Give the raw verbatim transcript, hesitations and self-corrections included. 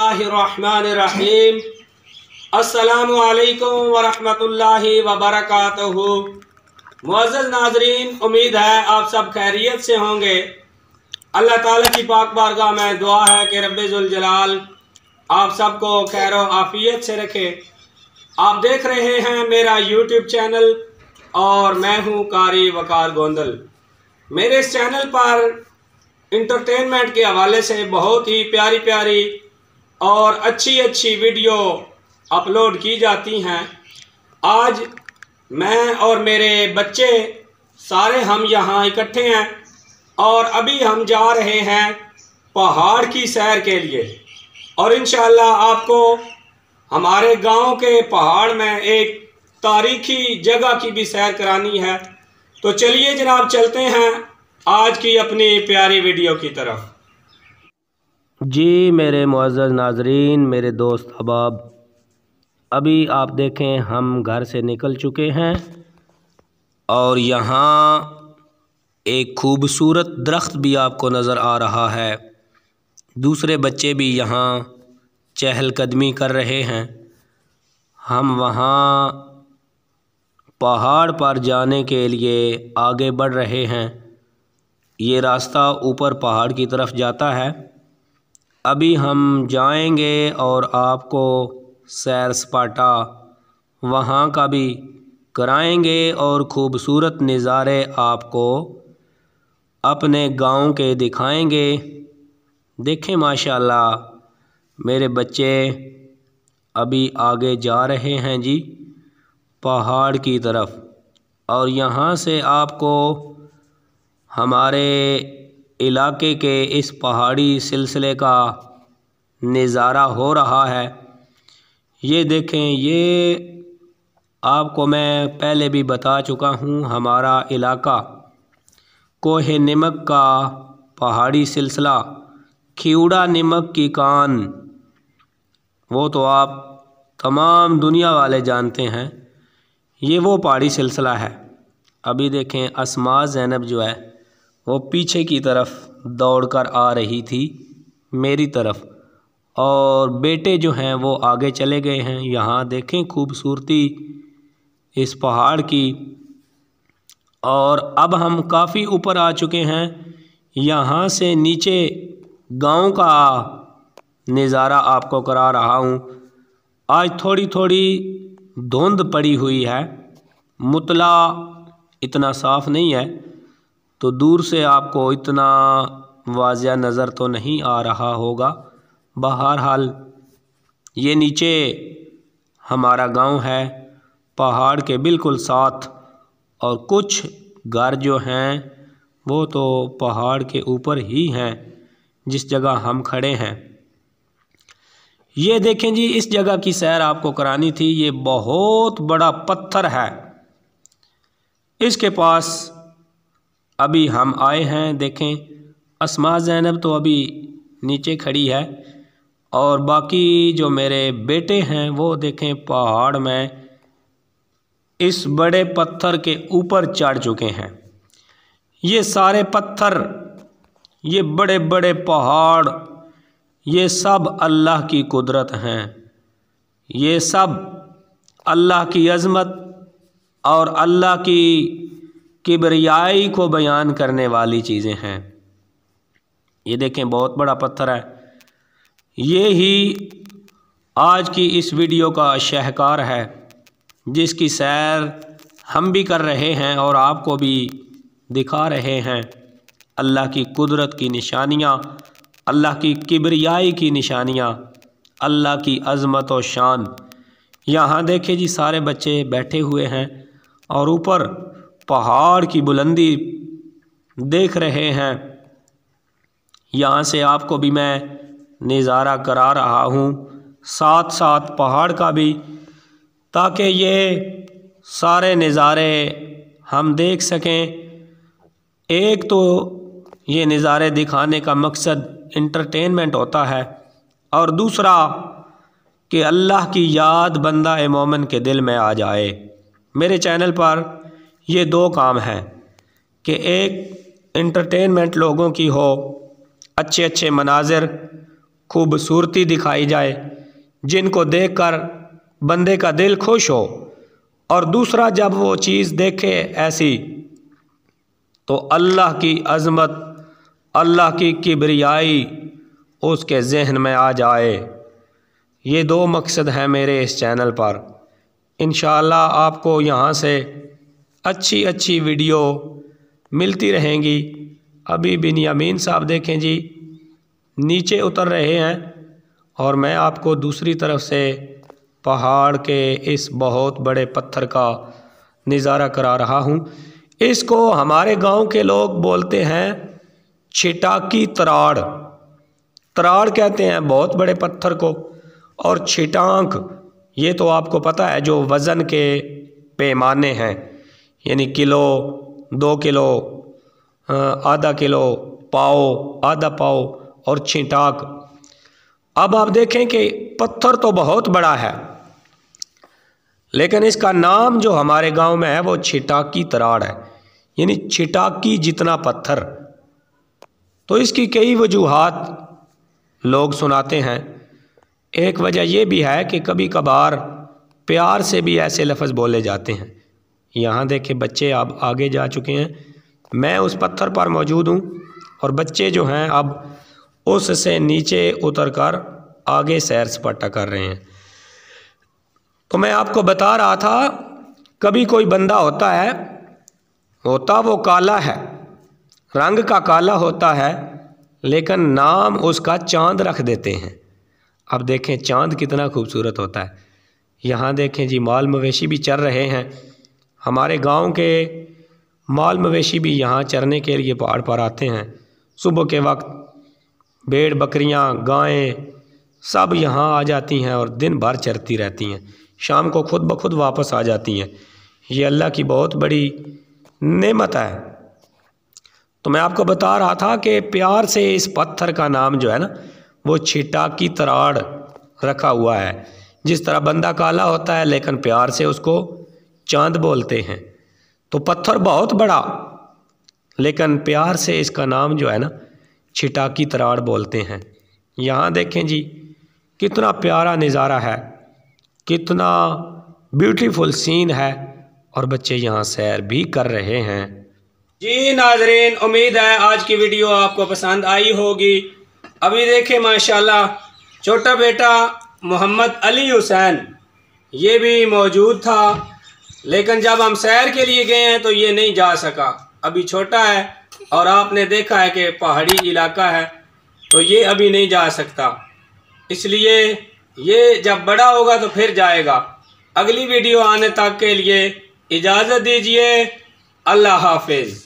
बिस्मिल्लाहिर्रहमानिर्रहीम। अस्सलामु अलैकुम वरहमतुल्लाहि वबरकातुहू। मुअज़्ज़ज़ नाज़रीन, उम्मीद है आप सब खैरियत से होंगे। अल्लाह ताला की पाक बारगाह में दुआ है कि रब्बे जुल जलाल आप सबको खैर व आफियत से रखे। आप देख रहे हैं मेरा यूट्यूब चैनल और मैं हूँ कारी वकार गोंदल। मेरे इस चैनल पर इंटरटेनमेंट के हवाले से बहुत ही प्यारी प्यारी और अच्छी अच्छी वीडियो अपलोड की जाती हैं। आज मैं और मेरे बच्चे सारे हम यहाँ इकट्ठे हैं और अभी हम जा रहे हैं पहाड़ की सैर के लिए और इंशाल्लाह आपको हमारे गांव के पहाड़ में एक तारीखी जगह की भी सैर करानी है। तो चलिए जनाब, चलते हैं आज की अपनी प्यारी वीडियो की तरफ। जी मेरे मुअज़्ज़ज़ नाज़रीन, मेरे दोस्त अहबाब, अभी आप देखें हम घर से निकल चुके हैं और यहाँ एक खूबसूरत दरख्त भी आपको नज़र आ रहा है। दूसरे बच्चे भी यहाँ चहलकदमी कर रहे हैं। हम वहाँ पहाड़ पर जाने के लिए आगे बढ़ रहे हैं। ये रास्ता ऊपर पहाड़ की तरफ जाता है। अभी हम जाएंगे और आपको सैर सपाटा वहाँ का भी कराएंगे और ख़ूबसूरत नज़ारे आपको अपने गांव के दिखाएंगे। देखें माशाल्लाह मेरे बच्चे अभी आगे जा रहे हैं जी पहाड़ की तरफ। और यहाँ से आपको हमारे इलाके के इस पहाड़ी सिलसिले का नज़ारा हो रहा है। ये देखें, ये आपको मैं पहले भी बता चुका हूँ, हमारा इलाका कोहे नमक का पहाड़ी सिलसिला, खीवड़ा नमक की कान, वो तो आप तमाम दुनिया वाले जानते हैं। ये वो पहाड़ी सिलसिला है। अभी देखें अस्मा ज़ैनब जो है वो पीछे की तरफ दौड़कर आ रही थी मेरी तरफ और बेटे जो हैं वो आगे चले गए हैं। यहाँ देखें खूबसूरती इस पहाड़ की। और अब हम काफ़ी ऊपर आ चुके हैं। यहाँ से नीचे गांव का नज़ारा आपको करा रहा हूँ। आज थोड़ी थोड़ी धुंध पड़ी हुई है, मुतला इतना साफ़ नहीं है तो दूर से आपको इतना वाजिया नज़र तो नहीं आ रहा होगा। बहरहाल ये नीचे हमारा गांव है पहाड़ के बिल्कुल साथ और कुछ घर जो हैं वो तो पहाड़ के ऊपर ही हैं जिस जगह हम खड़े हैं। ये देखें जी, इस जगह की सैर आपको करानी थी। ये बहुत बड़ा पत्थर है, इसके पास अभी हम आए हैं। देखें अस्मा ज़ैनब तो अभी नीचे खड़ी है और बाकी जो मेरे बेटे हैं वो देखें पहाड़ में इस बड़े पत्थर के ऊपर चढ़ चुके हैं। ये सारे पत्थर, ये बड़े बड़े पहाड़, ये सब अल्लाह की कुदरत हैं। ये सब अल्लाह की अज़मत और अल्लाह की किबरियाई को बयान करने वाली चीज़ें हैं। ये देखें बहुत बड़ा पत्थर है। ये ही आज की इस वीडियो का शहकार है जिसकी सैर हम भी कर रहे हैं और आपको भी दिखा रहे हैं। अल्लाह की कुदरत की निशानियाँ, अल्लाह की किबरियाई की निशानियाँ, अल्लाह की अज़मत और शान। यहाँ देखें जी सारे बच्चे बैठे हुए हैं और ऊपर पहाड़ की बुलंदी देख रहे हैं। यहाँ से आपको भी मैं नज़ारा करा रहा हूँ, साथ साथ पहाड़ का भी, ताकि ये सारे नज़ारे हम देख सकें। एक तो ये नज़ारे दिखाने का मकसद इंटरटेनमेंट होता है और दूसरा कि अल्लाह की याद बंदा ए मोमिन के दिल में आ जाए। मेरे चैनल पर ये दो काम हैं कि एक इंटरटेनमेंट लोगों की हो, अच्छे अच्छे मनाजिर खूबसूरती दिखाई जाए जिनको देखकर बंदे का दिल खुश हो। और दूसरा, जब वो चीज़ देखे ऐसी तो अल्लाह की अज़मत, अल्लाह की किबरियाई उसके जहन में आ जाए। ये दो मकसद हैं मेरे इस चैनल पर। इंशाल्लाह आपको यहाँ से अच्छी अच्छी वीडियो मिलती रहेंगी। अभी बिन यामीन साहब देखें जी नीचे उतर रहे हैं और मैं आपको दूसरी तरफ से पहाड़ के इस बहुत बड़े पत्थर का नज़ारा करा रहा हूँ। इसको हमारे गांव के लोग बोलते हैं छिटाकी तराड़, तराड़ कहते हैं बहुत बड़े पत्थर को। और छिटांक ये तो आपको पता है जो वज़न के पैमाने हैं, यानी किलो, दो किलो, आधा किलो, पाओ, आधा पाओ और छिटाक। अब आप देखें कि पत्थर तो बहुत बड़ा है लेकिन इसका नाम जो हमारे गांव में है वो छिटाकी तराड़ है, यानी छिटाकी जितना पत्थर। तो इसकी कई वजूहात लोग सुनाते हैं। एक वजह यह भी है कि कभी कभार प्यार से भी ऐसे लफ्ज़ बोले जाते हैं। यहाँ देखें बच्चे अब आगे जा चुके हैं, मैं उस पत्थर पर मौजूद हूँ और बच्चे जो हैं अब उससे नीचे उतरकर आगे सैर सपाटा कर रहे हैं। तो मैं आपको बता रहा था, कभी कोई बंदा होता है, होता वो काला है, रंग का काला होता है लेकिन नाम उसका चाँद रख देते हैं। अब देखें चाँद कितना खूबसूरत होता है। यहाँ देखें जी माल मवेशी भी चर रहे हैं। हमारे गांव के माल मवेशी भी यहाँ चरने के लिए पहाड़ पर आते हैं। सुबह के वक्त भेड़ बकरियाँ गायें सब यहाँ आ जाती हैं और दिन भर चरती रहती हैं, शाम को खुद ब खुद वापस आ जाती हैं। ये अल्लाह की बहुत बड़ी नेमत है। तो मैं आपको बता रहा था कि प्यार से इस पत्थर का नाम जो है ना वो छिटाकी तराड़ रखा हुआ है। जिस तरह बंदा काला होता है लेकिन प्यार से उसको चाँद बोलते हैं। तो पत्थर बहुत बड़ा लेकिन प्यार से इसका नाम जो है ना छिटाकी तराड़ बोलते हैं। यहाँ देखें जी कितना प्यारा नज़ारा है, कितना ब्यूटीफुल सीन है और बच्चे यहाँ सैर भी कर रहे हैं। जी नाजरीन, उम्मीद है आज की वीडियो आपको पसंद आई होगी। अभी देखें माशाल्लाह छोटा बेटा मोहम्मद अली हुसैन ये भी मौजूद था लेकिन जब हम सैर के लिए गए हैं तो ये नहीं जा सका, अभी छोटा है और आपने देखा है कि पहाड़ी इलाका है तो ये अभी नहीं जा सकता, इसलिए ये जब बड़ा होगा तो फिर जाएगा। अगली वीडियो आने तक के लिए इजाज़त दीजिए। अल्लाह हाफिज़।